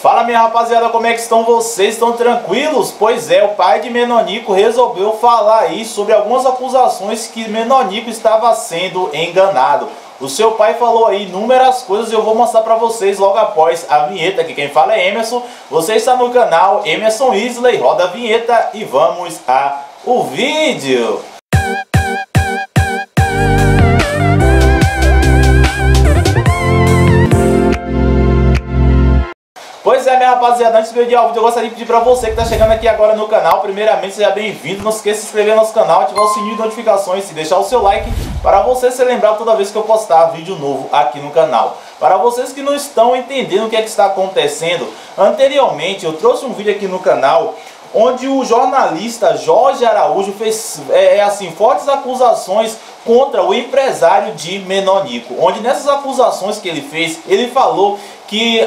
Fala minha rapaziada, como é que estão vocês? Estão tranquilos? Pois é, o pai de Menor Nico resolveu falar aí sobre algumas acusações que Menor Nico estava sendo enganado. O seu pai falou aí inúmeras coisas e eu vou mostrar pra vocês logo após a vinheta, que quem fala é Emerson. Você está no canal Emerson Yslley, roda a vinheta e vamos ao vídeo. Pois é, minha rapaziada, antes do vídeo, eu gostaria de pedir pra você que tá chegando aqui agora no canal, primeiramente, seja bem-vindo, não esqueça de se inscrever no nosso canal, ativar o sininho de notificações e deixar o seu like para você se lembrar toda vez que eu postar vídeo novo aqui no canal. Para vocês que não estão entendendo o que é que está acontecendo, anteriormente eu trouxe um vídeo aqui no canal onde o jornalista Jorge Araújo fez fortes acusações contra o empresário de Menor Nico, onde nessas acusações que ele fez, ele falou que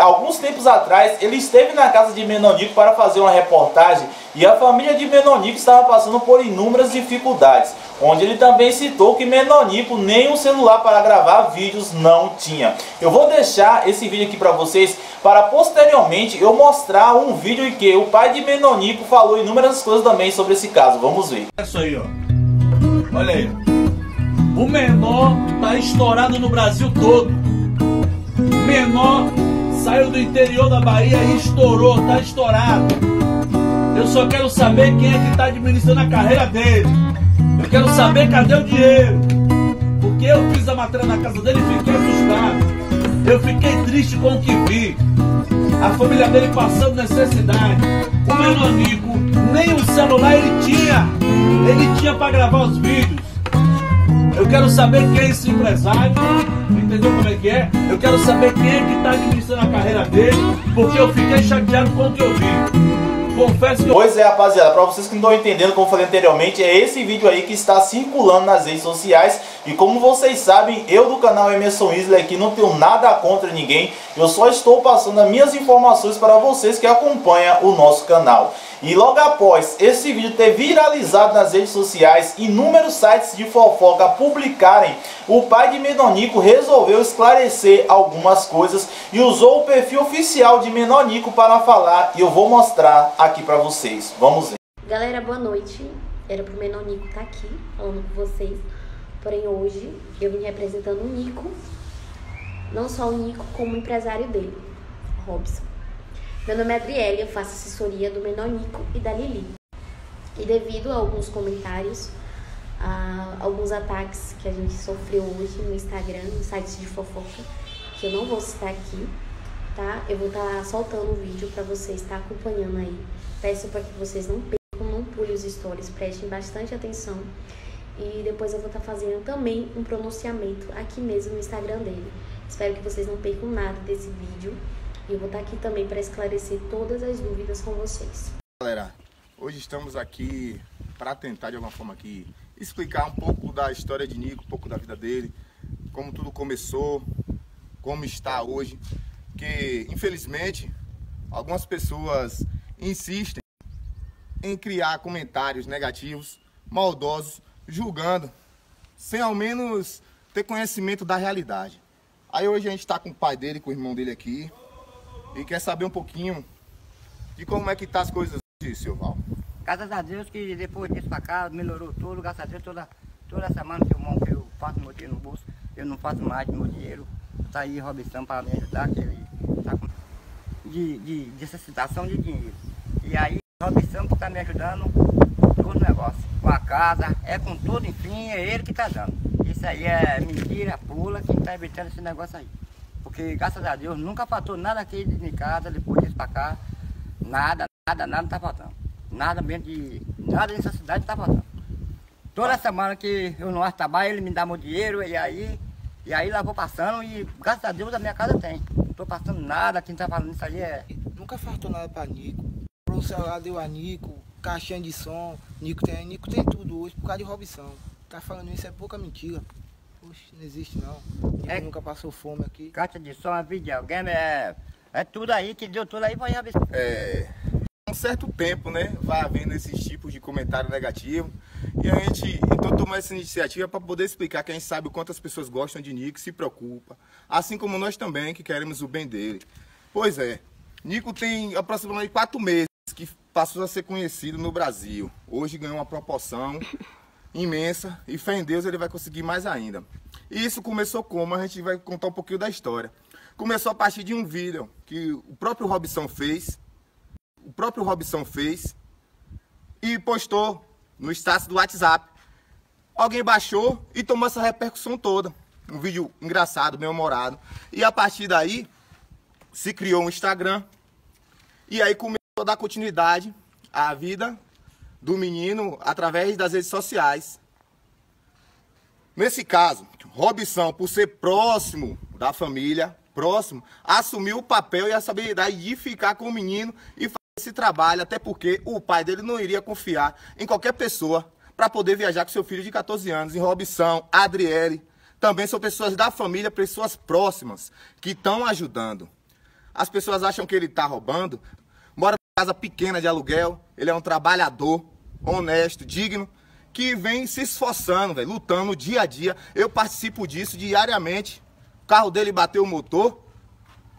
alguns tempos atrás ele esteve na casa de Menor Nico para fazer uma reportagem e a família de Menor Nico estava passando por inúmeras dificuldades, onde ele também citou que Menor Nico nem um celular para gravar vídeos não tinha. Eu vou deixar esse vídeo aqui para vocês para posteriormente eu mostrar um vídeo em que o pai de Menor Nico falou inúmeras coisas também sobre esse caso. Vamos ver. É isso aí, ó. Olha aí. O Menor tá estourado no Brasil todo. Menor saiu do interior da Bahia e estourou, tá estourado. Eu só quero saber quem é que tá administrando a carreira dele. Eu quero saber cadê o dinheiro. Porque eu fiz a matéria na casa dele e fiquei assustado. Eu fiquei triste com o que vi. A família dele passando necessidade. O Menor Nico, nem um celular ele tinha. Ele tinha pra gravar os vídeos. Eu quero saber quem é esse empresário, entendeu como é que é? Eu quero saber quem é que tá administrando a carreira dele, porque eu fiquei chateado com o que eu vi. Confesso que eu... Pois é, rapaziada, pra vocês que não estão entendendo, como eu falei anteriormente, é esse vídeo aí que está circulando nas redes sociais. E como vocês sabem, eu do canal Emerson Yslley aqui não tenho nada contra ninguém. Eu só estou passando as minhas informações para vocês que acompanham o nosso canal. E logo após esse vídeo ter viralizado nas redes sociais, inúmeros sites de fofoca publicarem, o pai de Menor Nico resolveu esclarecer algumas coisas e usou o perfil oficial de Menor Nico para falar, e eu vou mostrar aqui para vocês. Vamos ver. Galera, boa noite. Era pro Menor Nico estar aqui falando com vocês, porém hoje eu vim representando o Nico, não só o Nico, como o empresário dele, Robson. Meu nome é Adriele, eu faço assessoria do Menor Nico e da Lili. E devido a alguns comentários, a alguns ataques que a gente sofreu hoje no Instagram, no site de fofoca, que eu não vou citar aqui, tá? Eu vou estar soltando o vídeo para vocês estar acompanhando aí. Peço para que vocês não percam, não pulem os stories, prestem bastante atenção. E depois eu vou estar fazendo também um pronunciamento aqui mesmo no Instagram dele. Espero que vocês não percam nada desse vídeo. E eu vou estar aqui também para esclarecer todas as dúvidas com vocês. Galera, hoje estamos aqui para tentar de alguma forma aqui explicar um pouco da história de Nico, um pouco da vida dele, como tudo começou, como está hoje. Que infelizmente algumas pessoas insistem em criar comentários negativos, maldosos, julgando, sem ao menos ter conhecimento da realidade. Aí hoje a gente está com o pai dele, com o irmão dele aqui. E quer saber um pouquinho de como é que tá as coisas hoje, seu Val? Graças a Deus que depois disso pra cá melhorou tudo, graças a Deus toda semana que eu faço meu dinheiro no bolso, eu não faço mais meu dinheiro. Tá aí Robson para me ajudar, que ele tá com necessitação de dinheiro. E aí Robson que tá me ajudando com todo o negócio, com a casa, é com tudo, enfim, é ele que tá dando. Isso aí é mentira, pula, quem tá evitando esse negócio aí. Porque, graças a Deus, nunca faltou nada aqui de casa, depois disso pra cá. Nada tá faltando. Nada mesmo de... nada de necessidade tá faltando. Toda semana que eu não acho trabalho, ele me dá meu dinheiro, e aí lá vou passando, e graças a Deus a minha casa tem. Não tô passando nada, quem tá falando isso aí é... Nunca faltou nada pra Nico. Pro celular deu a Nico, caixinha de som, Nico tem tudo hoje, por causa de Robson. Tá falando isso é pouca mentira. Poxa, não existe não. É, nunca passou fome aqui. Caixa de som, videogame, é tudo aí que deu tudo aí pra ir. Um certo tempo, né? Vai havendo esses tipos de comentário negativo. E a gente então tomou essa iniciativa para poder explicar que a gente sabe o quanto as pessoas gostam de Nico, se preocupa. Assim como nós também, que queremos o bem dele. Pois é, Nico tem aproximadamente 4 meses que passou a ser conhecido no Brasil. Hoje ganhou uma proporção imensa e fé em Deus ele vai conseguir mais ainda. E isso começou como? A gente vai contar um pouquinho da história. Começou a partir de um vídeo que o próprio Robson fez. O próprio Robson fez e postou no status do WhatsApp. Alguém baixou e tomou essa repercussão toda. Um vídeo engraçado, bem humorado. E a partir daí se criou um Instagram. E aí começou a dar continuidade à vida do menino através das redes sociais. Nesse caso, Robson, por ser próximo da família, próximo, assumiu o papel e a habilidade de ficar com o menino e fazer esse trabalho, até porque o pai dele não iria confiar em qualquer pessoa para poder viajar com seu filho de 14 anos. E Robson, Adriele, também são pessoas da família, pessoas próximas, que estão ajudando. As pessoas acham que ele está roubando, mora em casa pequena de aluguel, ele é um trabalhador, honesto, digno, que vem se esforçando, véio, lutando dia a dia. Eu participo disso diariamente. O carro dele bateu o motor,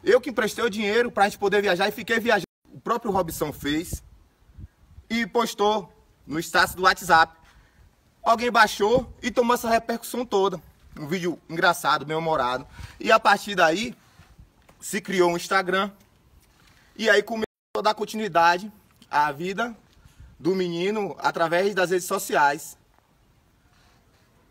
eu que emprestei o dinheiro para a gente poder viajar e fiquei viajando. O próprio Robson fez e postou no status do WhatsApp. Alguém baixou e tomou essa repercussão toda. Um vídeo engraçado, bem humorado. E a partir daí se criou um Instagram. E aí começou a dar continuidade à vida do menino através das redes sociais.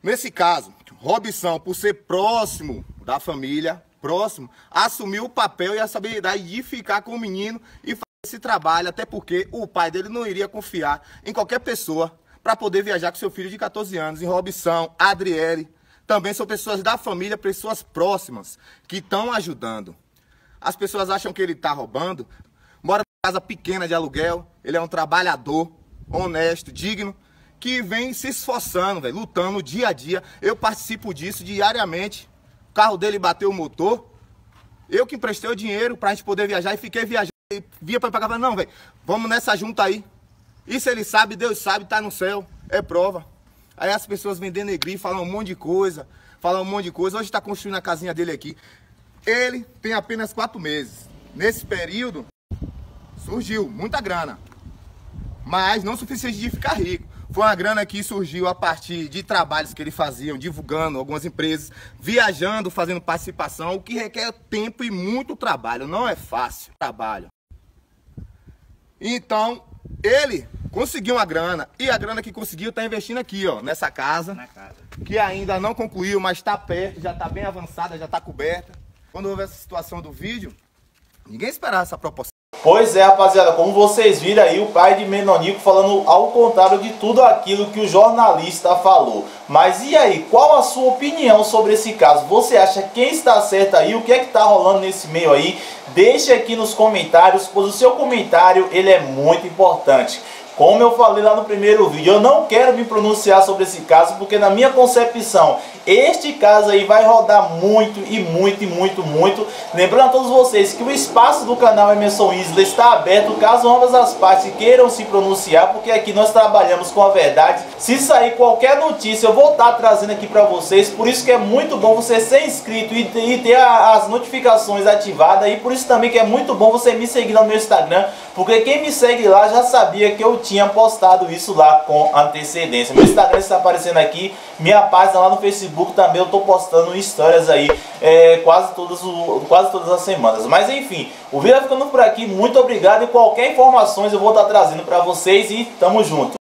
Nesse caso, Robson, por ser próximo da família, próximo, assumiu o papel e a habilidade de ficar com o menino e fazer esse trabalho, até porque o pai dele não iria confiar em qualquer pessoa para poder viajar com seu filho de 14 anos. E Robson, Adriele, também são pessoas da família, pessoas próximas, que estão ajudando. As pessoas acham que ele está roubando, mora em casa pequena de aluguel, ele é um trabalhador, honesto, digno, que vem se esforçando, véio, lutando dia a dia. Eu participo disso diariamente. O carro dele bateu o motor, eu que emprestei o dinheiro para a gente poder viajar e fiquei viajando. E via para cá, não, velho, vamos nessa junta aí. Isso ele sabe, Deus sabe, tá no céu, é prova. Aí as pessoas vêm denegrir, falam um monte de coisa, Hoje está construindo a casinha dele aqui. Ele tem apenas 4 meses. Nesse período, surgiu muita grana, mas não suficiente de ficar rico. Foi uma grana que surgiu a partir de trabalhos que ele fazia, divulgando algumas empresas, viajando, fazendo participação, o que requer tempo e muito trabalho. Não é fácil trabalho. Então, ele conseguiu uma grana e a grana que conseguiu está investindo aqui, ó, nessa casa, que ainda não concluiu, mas está perto, já está bem avançada, já está coberta. Quando houve essa situação do vídeo, ninguém esperava essa proporção. Pois é, rapaziada, como vocês viram aí, o pai de Menor Nico falando ao contrário de tudo aquilo que o jornalista falou. Mas e aí, qual a sua opinião sobre esse caso? Você acha quem está certo aí? O que é que está rolando nesse meio aí? Deixe aqui nos comentários, pois o seu comentário ele é muito importante. Como eu falei lá no primeiro vídeo, eu não quero me pronunciar sobre esse caso, porque na minha concepção, este caso aí vai rodar muito e muito e muito, muito. Lembrando a todos vocês que o espaço do canal Emerson Yslley está aberto, caso ambas as partes queiram se pronunciar, porque aqui nós trabalhamos com a verdade. Se sair qualquer notícia, eu vou estar trazendo aqui para vocês, por isso que é muito bom você ser inscrito e ter as notificações ativadas, e por isso também que é muito bom você me seguir lá no meu Instagram, porque quem me segue lá já sabia que eu tinha postado isso lá com antecedência. Meu Instagram está aparecendo aqui, minha página lá no Facebook também, eu tô postando histórias aí quase todas as semanas. Mas enfim, o vídeo vai ficando por aqui, muito obrigado e qualquer informações eu vou estar trazendo para vocês e tamo junto.